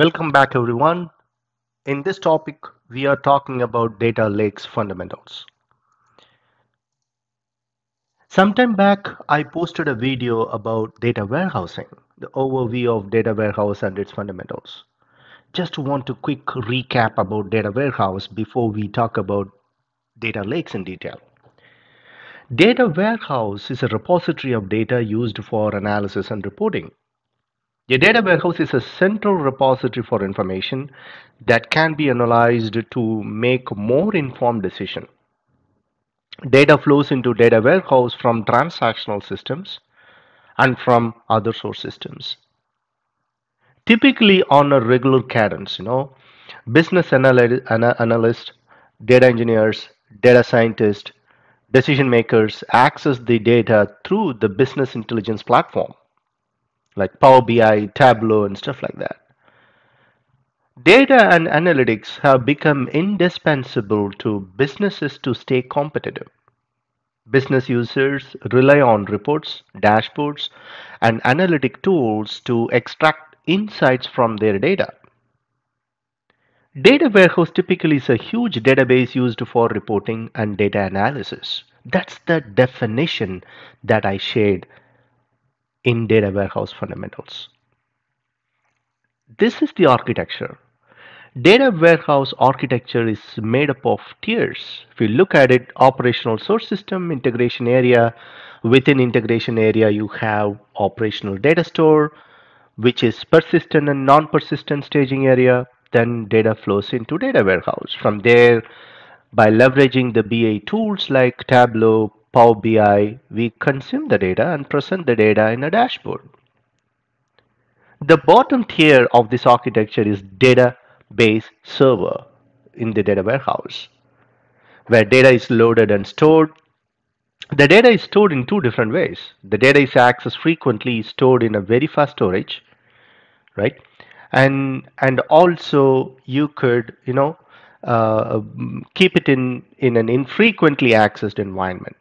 Welcome back everyone. In this topic, we are talking about data lakes fundamentals. Sometime back, I posted a video about data warehousing, the overview of data warehouse and its fundamentals. Just want to quick recap about data warehouse before we talk about data lakes in detail. Data warehouse is a repository of data used for analysis and reporting. A data warehouse is a central repository for information that can be analyzed to make more informed decisions. Data flows into data warehouse from transactional systems and from other source systems. Typically on a regular cadence, business analysts, data engineers, data scientists, decision makers access the data through the business intelligence platform, like Power BI, Tableau, and stuff like that. Data and analytics have become indispensable to businesses to stay competitive. Business users rely on reports, dashboards, and analytic tools to extract insights from their data. Data warehouse typically is a huge database used for reporting and data analysis. That's the definition that I shared in data warehouse fundamentals. This is the architecture. Data warehouse architecture is made up of tiers. If you look at it, operational source system, integration area. Within integration area, you have operational data store, which is persistent and non-persistent staging area. Then data flows into data warehouse. From there, by leveraging the BI tools like Tableau, Power BI, we consume the data and present the data in a dashboard. The bottom tier of this architecture is database server in the data warehouse, where data is loaded and stored. The data is stored in two different ways. The data is accessed frequently, stored in a very fast storage, right? And also you could, keep it in an infrequently accessed environment.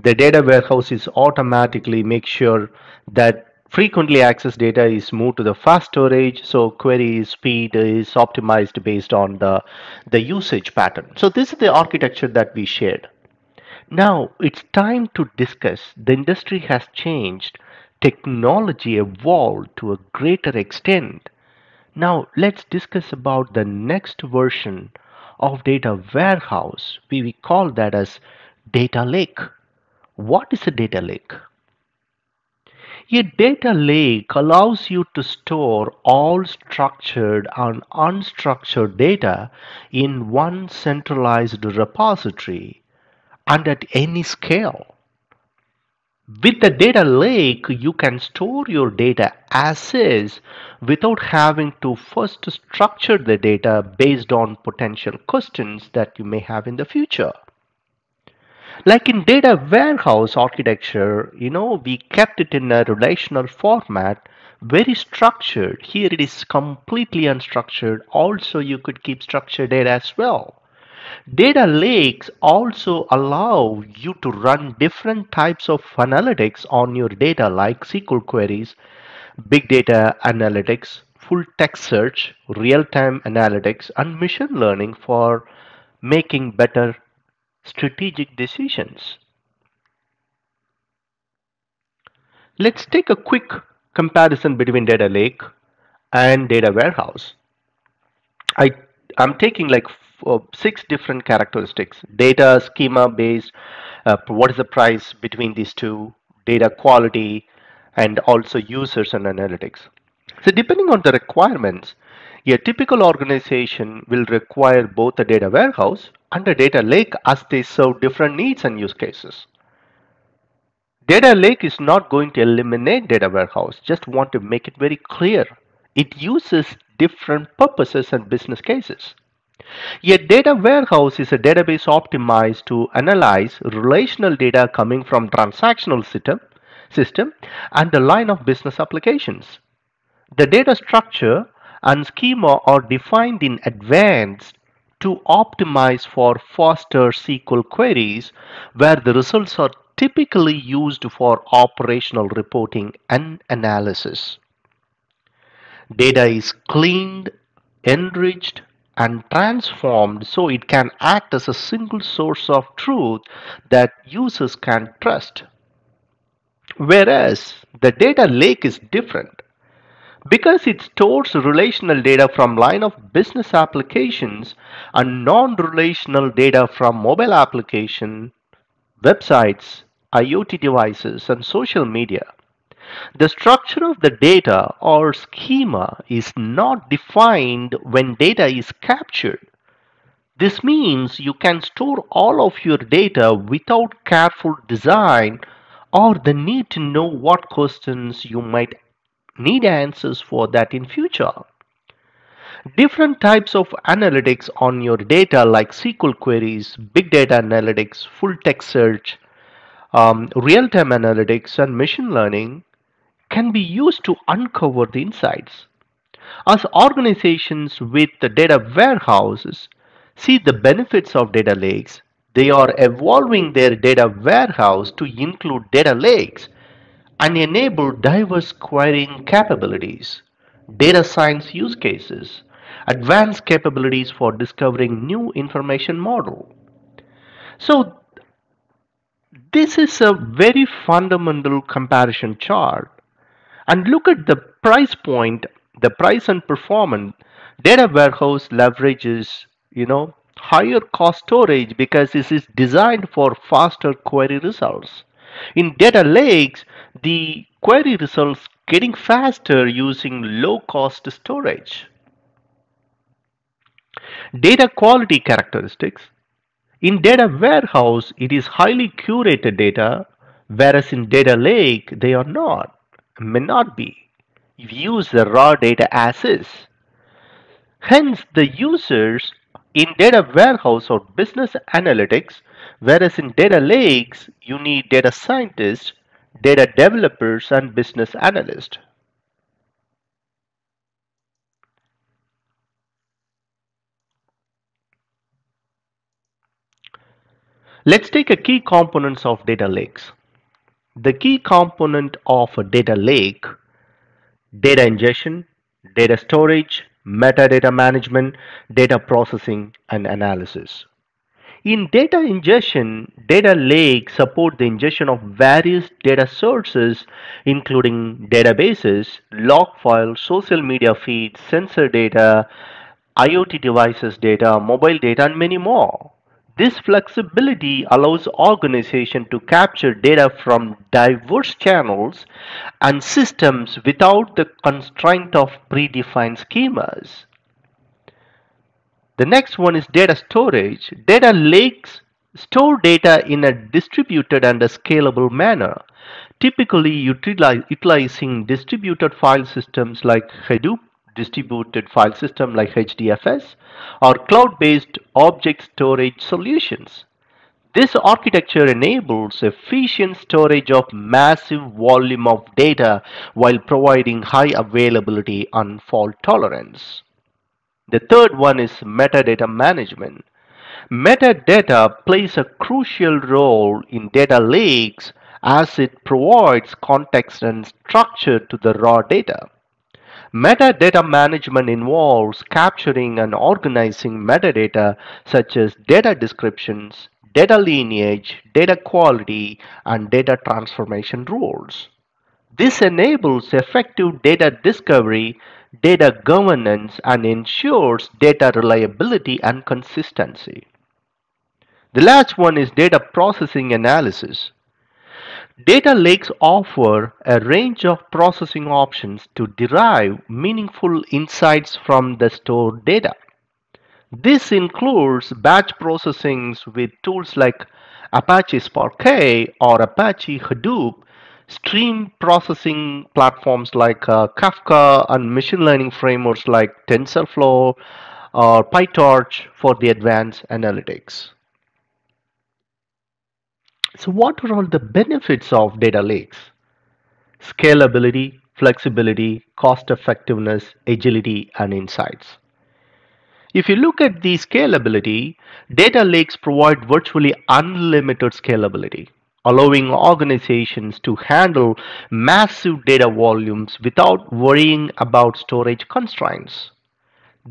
The data warehouse is automatically make sure that frequently accessed data is moved to the fast storage, so query speed is optimized based on the usage pattern. So this is the architecture that we shared. Now it's time to discuss. The industry has changed. Technology evolved to a greater extent. Now let's discuss about the next version of data warehouse. We call that as data lake. What is a data lake? A data lake allows you to store all structured and unstructured data in one centralized repository and at any scale. With the data lake, you can store your data as is without having to first structure the data based on potential questions that you may have in the future. Like in data warehouse architecture, we kept it in a relational format, very structured. Here it is completely unstructured. Also, you could keep structured data as well. Data lakes also allow you to run different types of analytics on your data, like SQL queries, big data analytics, full text search, real-time analytics, and machine learning for making better strategic decisions. Let's take a quick comparison between data lake and data warehouse. I'm taking like 6 different characteristics: data schema based, what is the price between these two, data quality, and also users and analytics. So depending on the requirements, a typical organization will require both a data warehouse and a data lake as they serve different needs and use cases. Data lake is not going to eliminate data warehouse, just want to make it very clear. It uses different purposes and business cases. A data warehouse is a database optimized to analyze relational data coming from transactional system and the line of business applications. The data structure and schema are defined in advance to optimize for faster SQL queries, where the results are typically used for operational reporting and analysis. data is cleaned, enriched, and transformed so it can act as a single source of truth that users can trust. Whereas the data lake is different because it stores relational data from line of business applications and non-relational data from mobile applications, websites, IoT devices, and social media. The structure of the data or schema is not defined when data is captured. This means you can store all of your data without careful design or the need to know what questions you might need answers for that in future. Different types of analytics on your data like SQL queries, big data analytics, full text search, real-time analytics, and machine learning can be used to uncover the insights. As organizations with the data warehouses see the benefits of data lakes, they are evolving their data warehouse to include data lakes and enable diverse querying capabilities, data science use cases, advanced capabilities for discovering new information model. So this is a very fundamental comparison chart. And look at the price point, the price and performance. Data warehouse leverages, higher cost storage because this is designed for faster query results. In data lakes, the query results getting faster using low cost storage. Data quality characteristics. In data warehouse, it is highly curated data, whereas in data lake, they are not. May not be. If you use the raw data as is. Hence, the users in data warehouse or business analytics, whereas in data lakes, you need data scientists, data developers, and business analysts. Let's take a key components of data lakes. The key component of a data lake: data ingestion, data storage, metadata management, data processing, and analysis. In data ingestion, data lake supports the ingestion of various data sources, including databases, log files, social media feeds, sensor data, IoT devices data, mobile data, and many more. This flexibility allows organizations to capture data from diverse channels and systems without the constraint of predefined schemas. The next one is data storage. Data lakes store data in a distributed and a scalable manner, typically utilizing distributed file systems like Hadoop, distributed file system like HDFS, or cloud-based object storage solutions. This architecture enables efficient storage of massive volume of data while providing high availability and fault tolerance. The third one is metadata management. Metadata plays a crucial role in data lakes as it provides context and structure to the raw data. Metadata management involves capturing and organizing metadata such as data descriptions, data lineage, data quality, and data transformation rules. This enables effective data discovery, data governance, and ensures data reliability and consistency. The last one is data processing analysis. Data lakes offer a range of processing options to derive meaningful insights from the stored data. This includes batch processing with tools like Apache Spark or Apache Hadoop, stream processing platforms like Kafka, and machine learning frameworks like TensorFlow or PyTorch for the advanced analytics. So what are all the benefits of data lakes? Scalability, flexibility, cost effectiveness, agility, and insights. If you look at the scalability, data lakes provide virtually unlimited scalability allowing organizations to handle massive data volumes without worrying about storage constraints.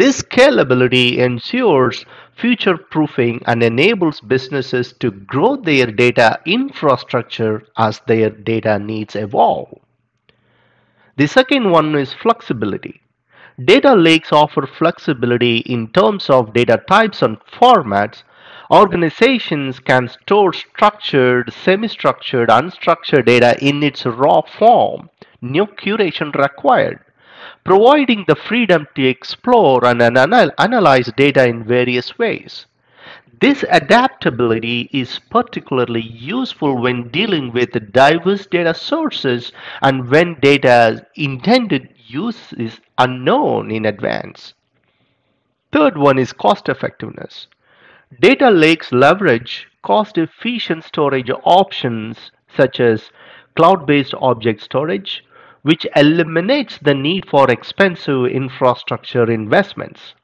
This scalability ensures future-proofing and enables businesses to grow their data infrastructure as their data needs evolve. The second one is flexibility. Data lakes offer flexibility in terms of data types and formats. Organizations can store structured, semi-structured, unstructured data in its raw form, no curation required, providing the freedom to explore and analyze data in various ways. This adaptability is particularly useful when dealing with diverse data sources and when data's intended use is unknown in advance. Third one is cost effectiveness. Data lakes leverage cost-efficient storage options such as cloud-based object storage, which eliminates the need for expensive infrastructure investments.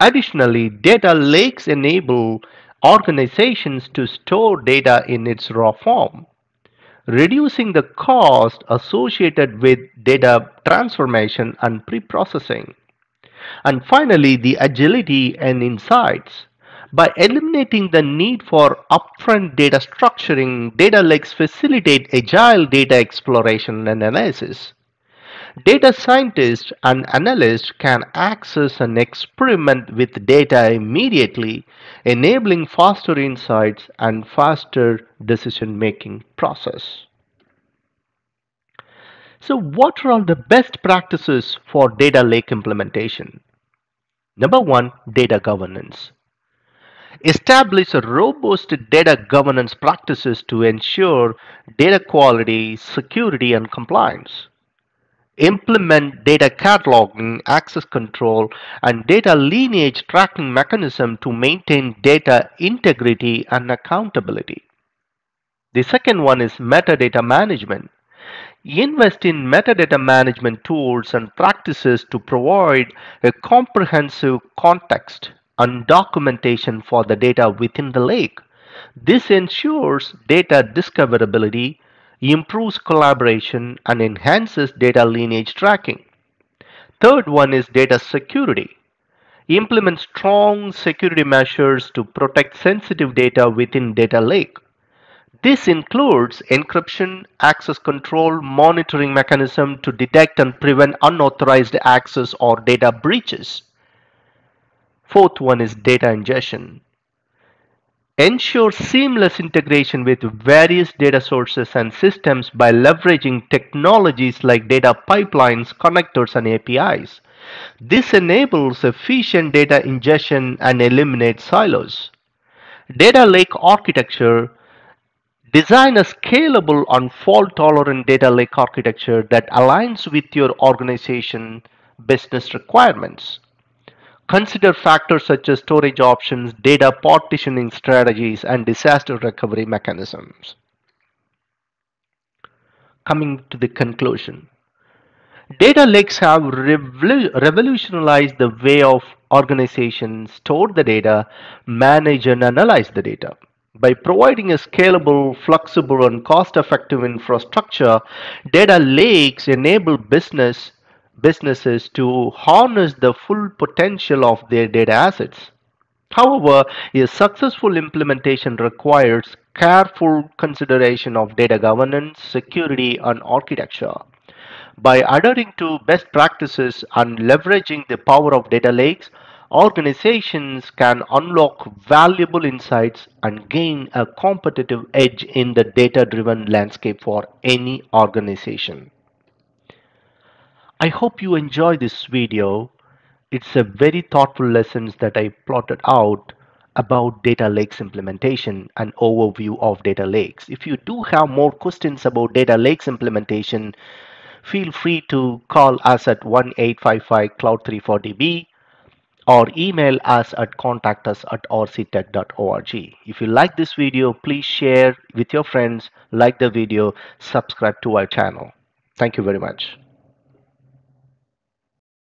Additionally, data lakes enable organizations to store data in its raw form, reducing the cost associated with data transformation and pre-processing. And finally, the agility and insights. By eliminating the need for upfront data structuring, data lakes facilitate agile data exploration and analysis. Data scientists and analysts can access and experiment with data immediately, enabling faster insights and faster decision-making process. So what are all the best practices for data lake implementation? Number one, data governance. Establish robust data governance practices to ensure data quality, security, and compliance. Implement data cataloging, access control, and data lineage tracking mechanism to maintain data integrity and accountability. The second one is metadata management. Invest in metadata management tools and practices to provide a comprehensive context and documentation for the data within the lake. This ensures data discoverability, improves collaboration, and enhances data lineage tracking. Third one is data security. Implement strong security measures to protect sensitive data within data lake. This includes encryption, access control, monitoring mechanism to detect and prevent unauthorized access or data breaches. Fourth one is data ingestion. Ensure seamless integration with various data sources and systems by leveraging technologies like data pipelines, connectors, and APIs. This enables efficient data ingestion and eliminates silos. Data lake architecture. Design a scalable and fault-tolerant data lake architecture that aligns with your organization's business requirements. Consider factors such as storage options, data partitioning strategies, and disaster recovery mechanisms. Coming to the conclusion, data lakes have revolutionized the way of organizations store the data, manage and analyze the data. By providing a scalable, flexible, and cost-effective infrastructure, data lakes enable businesses to harness the full potential of their data assets. However, a successful implementation requires careful consideration of data governance, security, and architecture. By adhering to best practices and leveraging the power of data lakes, organizations can unlock valuable insights and gain a competitive edge in the data-driven landscape for any organization. I hope you enjoy this video. It's a very thoughtful lessons that I plotted out about data lakes implementation and overview of data lakes. If you do have more questions about data lakes implementation, feel free to call us at 1-855-CLOUD34DB or email us at contact@rctech.org. If you like this video, please share with your friends, like the video, subscribe to our channel. Thank you very much.